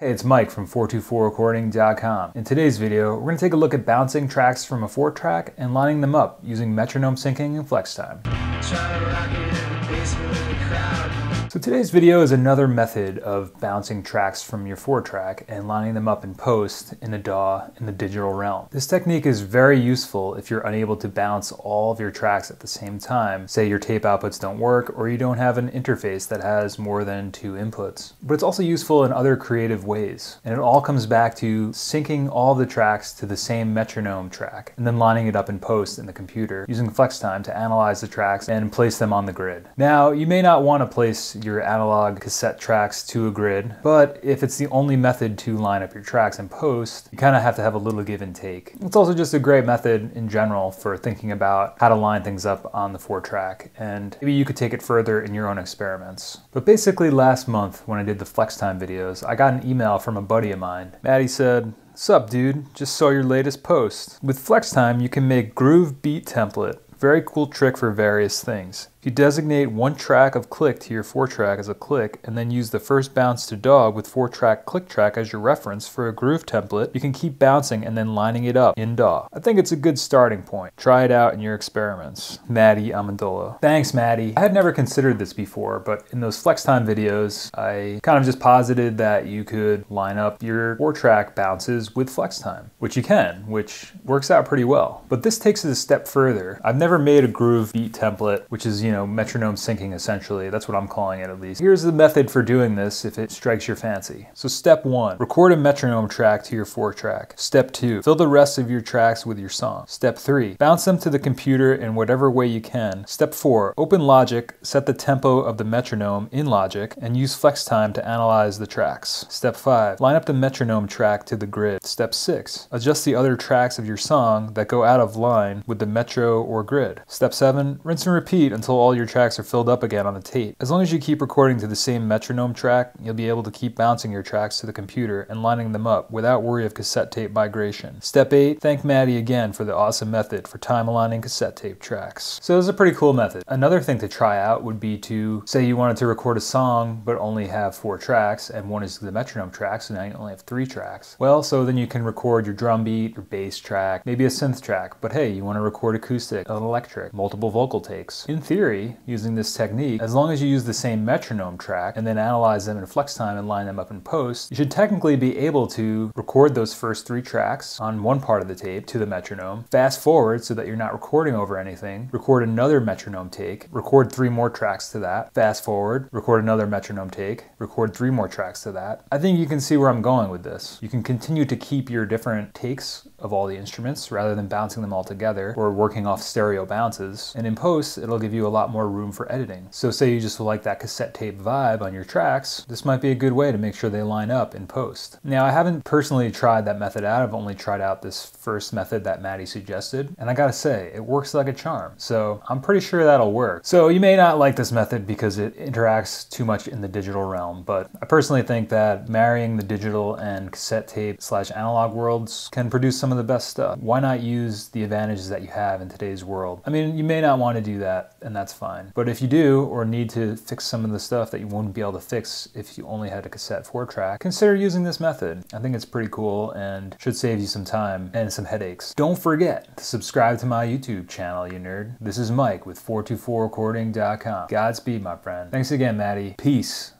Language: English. Hey, it's Mike from 424recording.com. In today's video, we're going to take a look at bouncing tracks from a 4-track and lining them up using metronome syncing and FlexTime. So today's video is another method of bouncing tracks from your 4-track and lining them up in post in a DAW in the digital realm. This technique is very useful if you're unable to bounce all of your tracks at the same time. Say your tape outputs don't work or you don't have an interface that has more than 2 inputs. But it's also useful in other creative ways. And it all comes back to syncing all the tracks to the same metronome track and then lining it up in post in the computer using FlexTime to analyze the tracks and place them on the grid. Now, you may not want to place your analog cassette tracks to a grid, but if it's the only method to line up your tracks in post, you kind of have to have a little give and take. It's also just a great method in general for thinking about how to line things up on the 4-track, and maybe you could take it further in your own experiments. But basically last month when I did the FlexTime videos, I got an email from a buddy of mine. Matty said, "Sup dude, just saw your latest post. With FlexTime you can make groove beat template. Very cool trick for various things. If you designate 1 track of click to your 4-track as a click and then use the first bounce to DAW with 4-track click track as your reference for a groove template, you can keep bouncing and then lining it up in DAW. I think it's a good starting point. Try it out in your experiments. Matty Amendola." Thanks, Matty. I had never considered this before, but in those FlexTime videos, I kind of just posited that you could line up your 4-track bounces with FlexTime, which you can, which works out pretty well. But this takes it a step further. I've never made a groove beat template, which is, metronome syncing essentially. That's what I'm calling it at least. Here's the method for doing this if it strikes your fancy. So step 1, record a metronome track to your 4-track. Step 2, fill the rest of your tracks with your song. Step 3, bounce them to the computer in whatever way you can. Step 4, open Logic, set the tempo of the metronome in Logic, and use FlexTime to analyze the tracks. Step 5, line up the metronome track to the grid. Step 6, adjust the other tracks of your song that go out of line with the metro or grid. Step 7, rinse and repeat until all your tracks are filled up again on the tape. As long as you keep recording to the same metronome track, you'll be able to keep bouncing your tracks to the computer and lining them up without worry of cassette tape migration. Step 8, thank Matty again for the awesome method for time aligning cassette tape tracks. So this is a pretty cool method. Another thing to try out would be to say you wanted to record a song but only have 4 tracks and 1 is the metronome track, so now you only have 3 tracks. Well, so then you can record your drum beat, your bass track, maybe a synth track, but hey, you want to record acoustic, an electric, multiple vocal takes. In theory, using this technique, as long as you use the same metronome track and then analyze them in FlexTime and line them up in post, you should technically be able to record those first 3 tracks on one part of the tape to the metronome, fast forward so that you're not recording over anything, record another metronome take, record 3 more tracks to that, fast forward, record another metronome take, record 3 more tracks to that. I think you can see where I'm going with this. You can continue to keep your different takes of all the instruments rather than bouncing them all together or working off stereo bounces, and in post it'll give you a lot more room for editing. So say you just like that cassette tape vibe on your tracks, this might be a good way to make sure they line up in post. Now I haven't personally tried that method out, I've only tried out this first method that Matty suggested, and I gotta say, it works like a charm, so I'm pretty sure that'll work. So you may not like this method because it interacts too much in the digital realm, but I personally think that marrying the digital and cassette tape / analog worlds can produce some of the best stuff. Why not use the advantages that you have in today's world? I mean, you may not want to do that, and that's fine. But if you do, or need to fix some of the stuff that you wouldn't be able to fix if you only had a cassette 4-track, consider using this method. I think it's pretty cool and should save you some time and some headaches. Don't forget to subscribe to my YouTube channel, you nerd. This is Mike with 424recording.com. Godspeed, my friend. Thanks again, Matty. Peace.